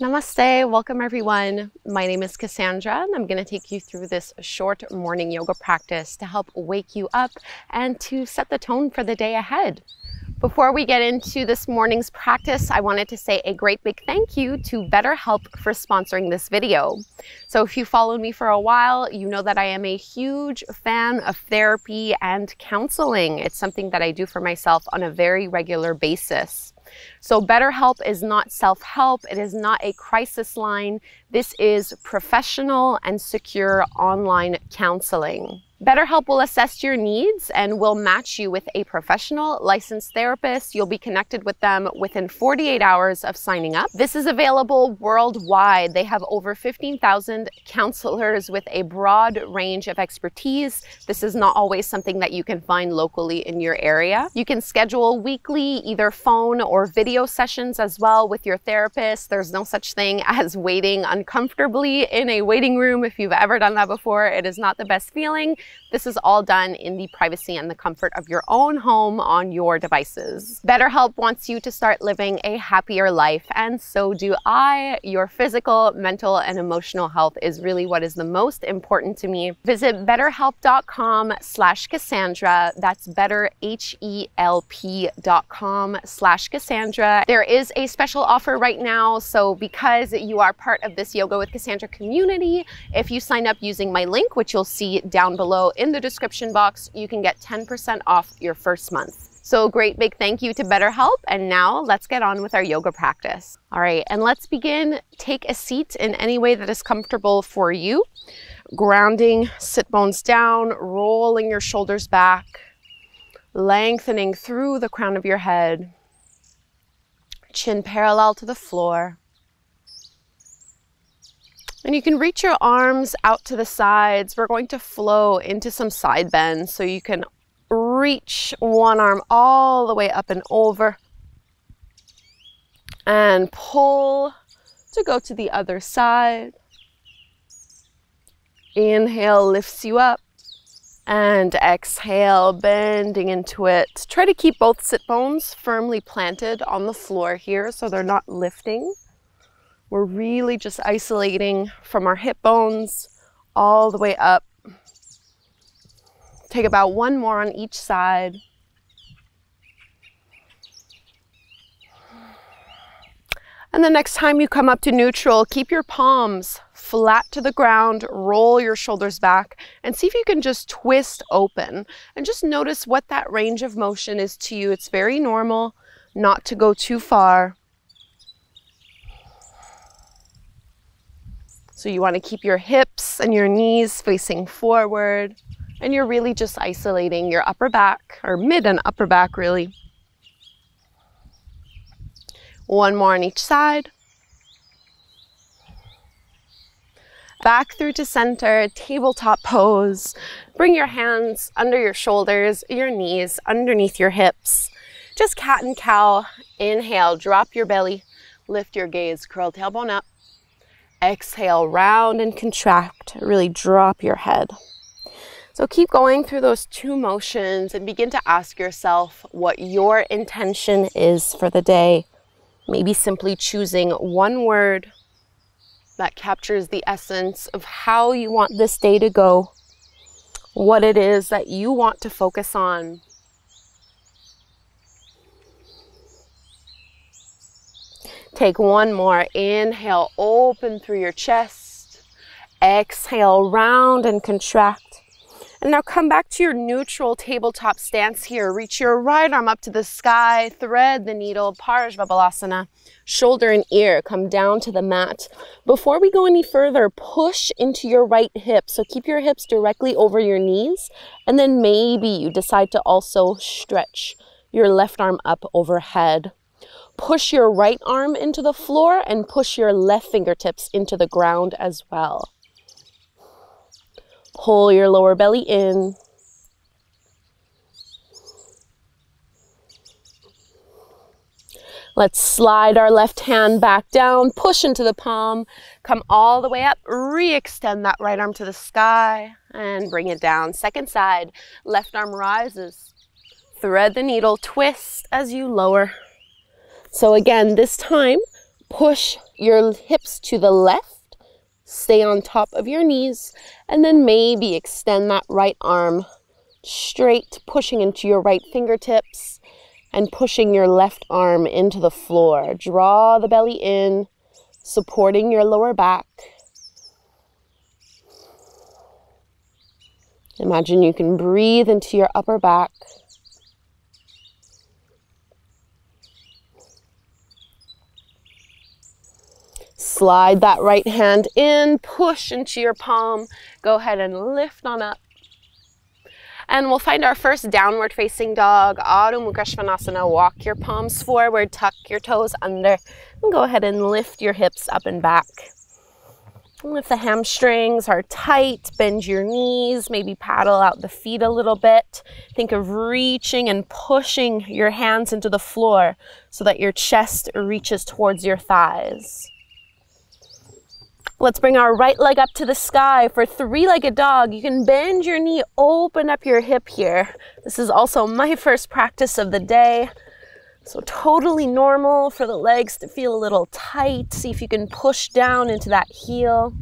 Namaste, welcome everyone. My name is Cassandra and I'm going to take you through this short morning yoga practice to help wake you up and to set the tone for the day ahead. Before we get into this morning's practice, I wanted to say a great big thank you to BetterHelp for sponsoring this video. So if you followed me for a while, you know that I am a huge fan of therapy and counseling. It's something that I do for myself on a very regular basis. So BetterHelp is not self-help, it is not a crisis line. This is professional and secure online counseling. BetterHelp will assess your needs and will match you with a professional licensed therapist. You'll be connected with them within 48 hours of signing up. This is available worldwide. They have over 15,000 counselors with a broad range of expertise. This is not always something that you can find locally in your area. You can schedule weekly, either phone or video sessions as well with your therapist. There's no such thing as waiting uncomfortably in a waiting room. If you've ever done that before, it is not the best feeling. This is all done in the privacy and the comfort of your own home on your devices. BetterHelp wants you to start living a happier life, and so do I. Your physical, mental, and emotional health is really what is the most important to me. Visit betterhelp.com/Cassandra. That's better HELP.com/Cassandra. There is a special offer right now, so because you are part of this Yoga with Cassandra community, if you sign up using my link, which you'll see down below in the description box, you can get 10% off your first month. So great big thank you to BetterHelp, and now let's get on with our yoga practice. All right, and let's begin. Take a seat in any way that is comfortable for you. Grounding, sit bones down, rolling your shoulders back, lengthening through the crown of your head, chin parallel to the floor. And you can reach your arms out to the sides. We're going to flow into some side bends. So you can reach one arm all the way up and over and pull to go to the other side. Inhale lifts you up and exhale, bending into it. Try to keep both sit bones firmly planted on the floor here so they're not lifting. We're really just isolating from our hip bones all the way up. Take about one more on each side. And the next time you come up to neutral, keep your palms flat to the ground, roll your shoulders back, and see if you can just twist open. And just notice what that range of motion is to you. It's very normal not to go too far. So you want to keep your hips and your knees facing forward, and you're really just isolating your upper back, or mid and upper back really. One more on each side. Back through to center, tabletop pose. Bring your hands under your shoulders, your knees underneath your hips. Just cat and cow. Inhale, drop your belly, lift your gaze, curl tailbone up. Exhale, round and contract, really drop your head. So keep going through those two motions and begin to ask yourself what your intention is for the day. Maybe simply choosing one word that captures the essence of how you want this day to go, what it is that you want to focus on. Take one more. Inhale, open through your chest. Exhale, round and contract. And now come back to your neutral tabletop stance here. Reach your right arm up to the sky. Thread the needle. Parivrtta Balasana. Shoulder and ear. Come down to the mat. Before we go any further, push into your right hip. So keep your hips directly over your knees. And then maybe you decide to also stretch your left arm up overhead. Push your right arm into the floor and push your left fingertips into the ground as well. Pull your lower belly in. Let's slide our left hand back down, push into the palm, come all the way up, re-extend that right arm to the sky and bring it down. Second side, left arm rises. Thread the needle, twist as you lower. So again, this time, push your hips to the left, stay on top of your knees, and then maybe extend that right arm straight, pushing into your right fingertips and pushing your left arm into the floor. Draw the belly in, supporting your lower back. Imagine you can breathe into your upper back. Slide that right hand in, push into your palm. Go ahead and lift on up. And we'll find our first downward facing dog, Adho Mukha Svanasana. Walk your palms forward, tuck your toes under, and go ahead and lift your hips up and back. And if the hamstrings are tight, bend your knees, maybe paddle out the feet a little bit. Think of reaching and pushing your hands into the floor so that your chest reaches towards your thighs. Let's bring our right leg up to the sky for three-legged dog. You can bend your knee, open up your hip here. This is also my first practice of the day. So totally normal for the legs to feel a little tight. See if you can push down into that heel.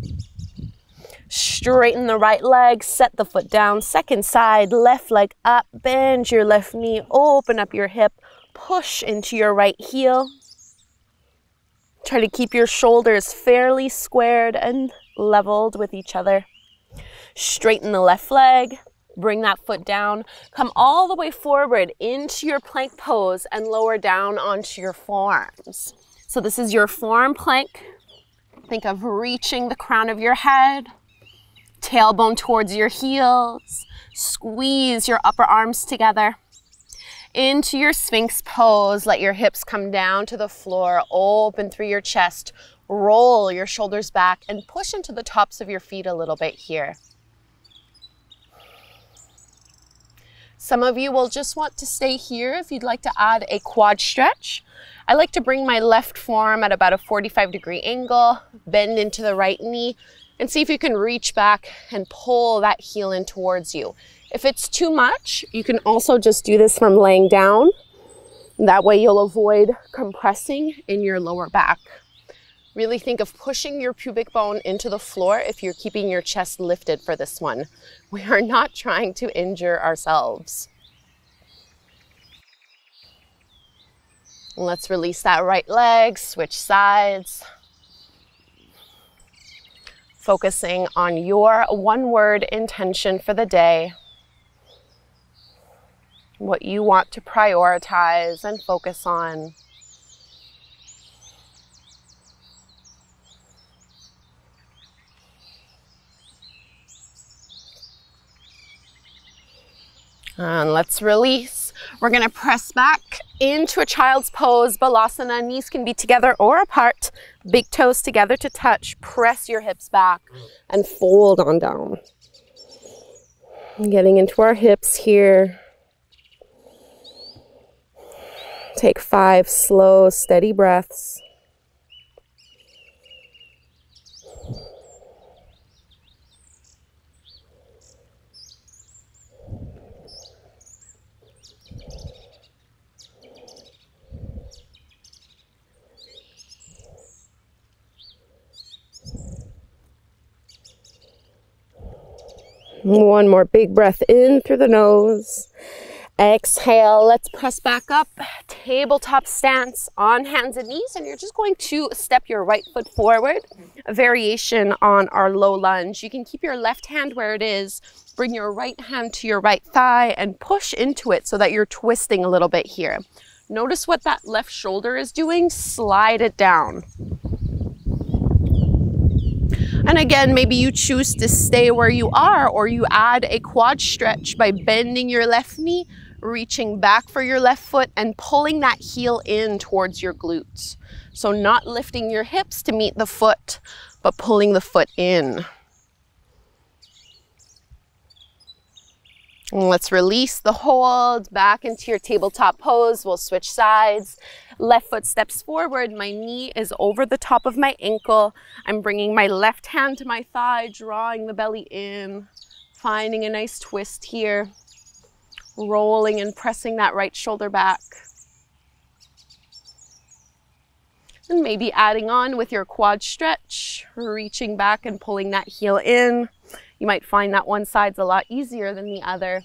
Straighten the right leg, set the foot down. Second side, left leg up, bend your left knee, open up your hip, push into your right heel. Try to keep your shoulders fairly squared and leveled with each other. Straighten the left leg, bring that foot down, come all the way forward into your plank pose and lower down onto your forearms. So this is your forearm plank. Think of reaching the crown of your head, tailbone towards your heels, squeeze your upper arms together. Into your Sphinx pose, let your hips come down to the floor, open through your chest, roll your shoulders back, and push into the tops of your feet a little bit here. Some of you will just want to stay here if you'd like to add a quad stretch. I like to bring my left forearm at about a 45-degree angle, bend into the right knee, and see if you can reach back and pull that heel in towards you. If it's too much, you can also just do this from laying down. That way you'll avoid compressing in your lower back. Really think of pushing your pubic bone into the floor if you're keeping your chest lifted for this one. We are not trying to injure ourselves. And let's release that right leg, switch sides. Focusing on your one-word intention for the day. What you want to prioritize and focus on. And let's release. We're gonna press back into a child's pose, Balasana. Knees can be together or apart. Big toes together to touch. Press your hips back and fold on down. Getting into our hips here. Take 5 slow, steady breaths. One more big breath in through the nose. Exhale, let's press back up. Tabletop stance on hands and knees, and you're just going to step your right foot forward. A variation on our low lunge. You can keep your left hand where it is. Bring your right hand to your right thigh and push into it so that you're twisting a little bit here. Notice what that left shoulder is doing. Slide it down. And again, maybe you choose to stay where you are, or you add a quad stretch by bending your left knee, reaching back for your left foot, and pulling that heel in towards your glutes. So not lifting your hips to meet the foot, but pulling the foot in. And let's release the hold back into your tabletop pose. We'll switch sides. Left foot steps forward. My knee is over the top of my ankle. I'm bringing my left hand to my thigh, drawing the belly in, finding a nice twist here, rolling and pressing that right shoulder back. And maybe adding on with your quad stretch, reaching back and pulling that heel in. You might find that one side's a lot easier than the other.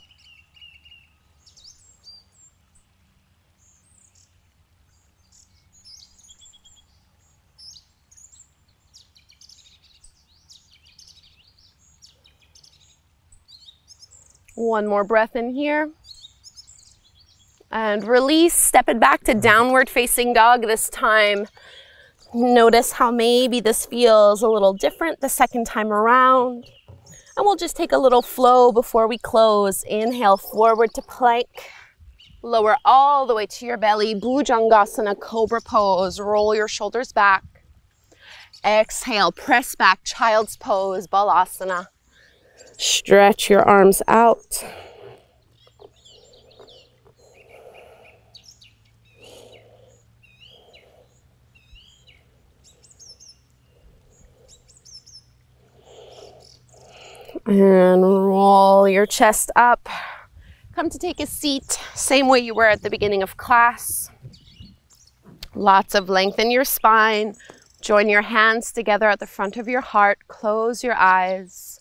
One more breath in here. And release, step it back to downward facing dog this time. Notice how maybe this feels a little different the second time around. And we'll just take a little flow before we close. Inhale, forward to plank. Lower all the way to your belly. Bhujangasana, cobra pose. Roll your shoulders back. Exhale, press back, child's pose, balasana. Stretch your arms out. And roll your chest up. Come to take a seat, same way you were at the beginning of class. Lots of length in your spine. Join your hands together at the front of your heart. Close your eyes.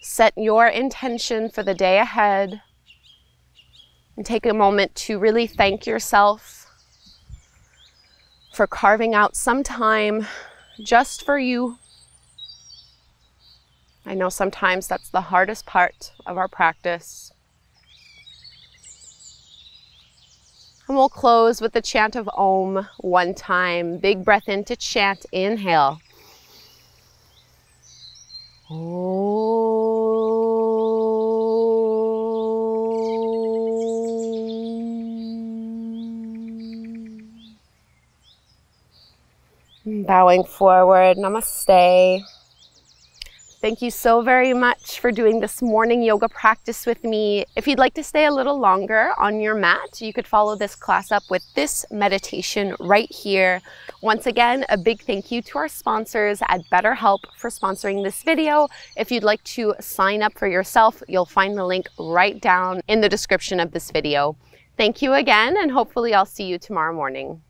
Set your intention for the day ahead. And take a moment to really thank yourself for carving out some time just for you. I know sometimes that's the hardest part of our practice. And we'll close with the chant of Om one time. Big breath in to chant. Inhale. Om. Bowing forward. Namaste. Thank you so very much for doing this morning yoga practice with me. If you'd like to stay a little longer on your mat, you could follow this class up with this meditation right here. Once again, a big thank you to our sponsors at BetterHelp for sponsoring this video. If you'd like to sign up for yourself, you'll find the link right down in the description of this video. Thank you again, and hopefully I'll see you tomorrow morning.